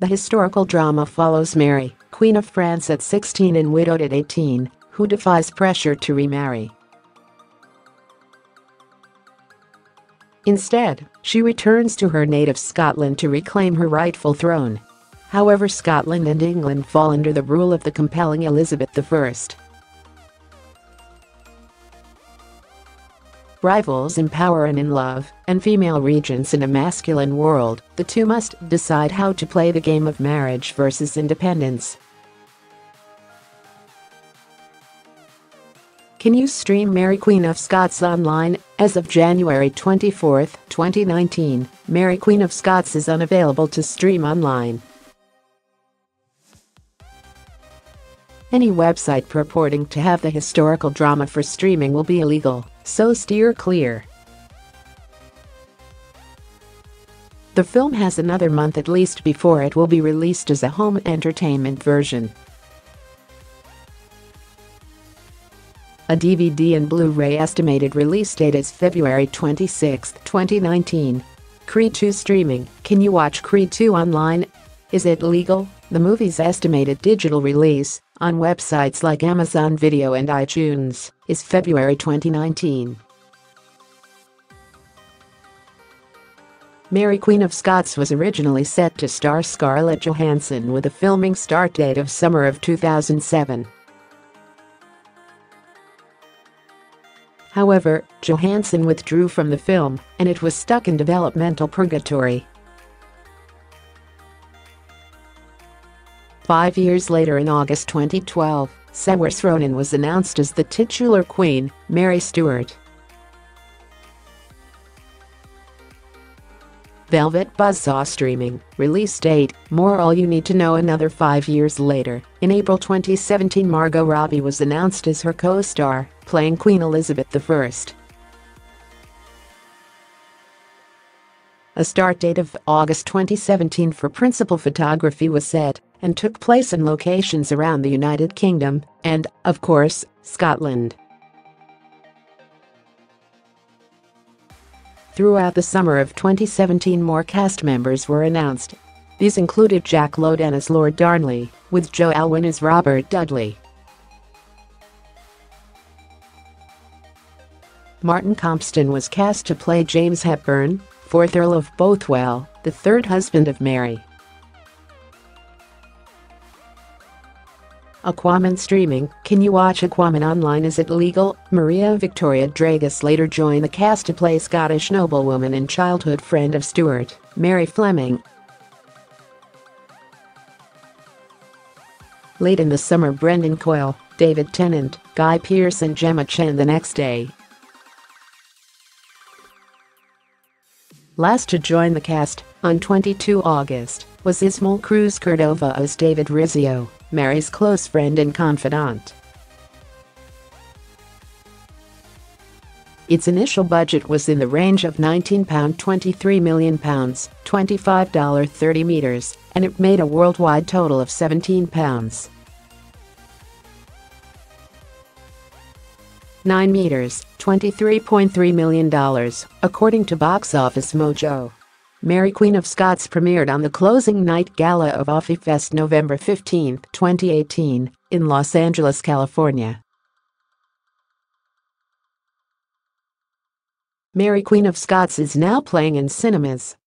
The historical drama follows Mary, Queen of France at 16 and widowed at 18, who defies pressure to remarry. Instead, she returns to her native Scotland to reclaim her rightful throne. However, Scotland and England fall under the rule of the compelling Elizabeth I. Rivals in power and in love, and female regents in a masculine world, the two must decide how to play the game of marriage versus independence. Can you stream Mary Queen of Scots online? As of January 24, 2019, Mary Queen of Scots is unavailable to stream online. Any website purporting to have the historical drama for streaming will be illegal, so steer clear. The film has another month at least before it will be released as a home entertainment version. A DVD and Blu-ray estimated release date is February 26, 2019. CREED II streaming. Can you watch CREED II online? Is it legal? The movie's estimated digital release on websites like Amazon Video and iTunes is February 2019. Mary Queen of Scots was originally set to star Scarlett Johansson with a filming start date of summer of 2007. However, Johansson withdrew from the film, and it was stuck in developmental purgatory. 5 years later, in August 2012, Saoirse Ronan was announced as the titular queen, Mary Stuart. VELVET BUZZSAW streaming. Release date, more all you need to know. Another 5 years later, in April 2017, Margot Robbie was announced as her co-star, playing Queen Elizabeth I. A start date of August 2017 for principal photography was set, and took place in locations around the United Kingdom and, of course, Scotland. Throughout the summer of 2017, more cast members were announced. These included Jack Lowden as Lord Darnley, with Joe Alwyn as Robert Dudley. Martin Compston was cast to play James Hepburn, 4th Earl of Bothwell, the third husband of Mary. AQUAMAN streaming. Can you watch AQUAMAN online? Is it legal? Maria Victoria Dragus later joined the cast to play Scottish noblewoman and childhood friend of Stuart, Mary Fleming. Late in the summer, Brendan Coyle, David Tennant, Guy Pearce and Gemma Chen the next day. Last to join the cast, on 22 August, was Ismael Cruz-Cordova as David Rizzio, Mary's close friend and confidant. Its initial budget was in the range of £19.23 million, $25.30 meters, and it made a worldwide total of £17.9 meters, $23.3 million, according to Box Office Mojo. Mary Queen of Scots premiered on the closing night gala of AFI Fest November 15, 2018, in Los Angeles, California. Mary Queen of Scots is now playing in cinemas.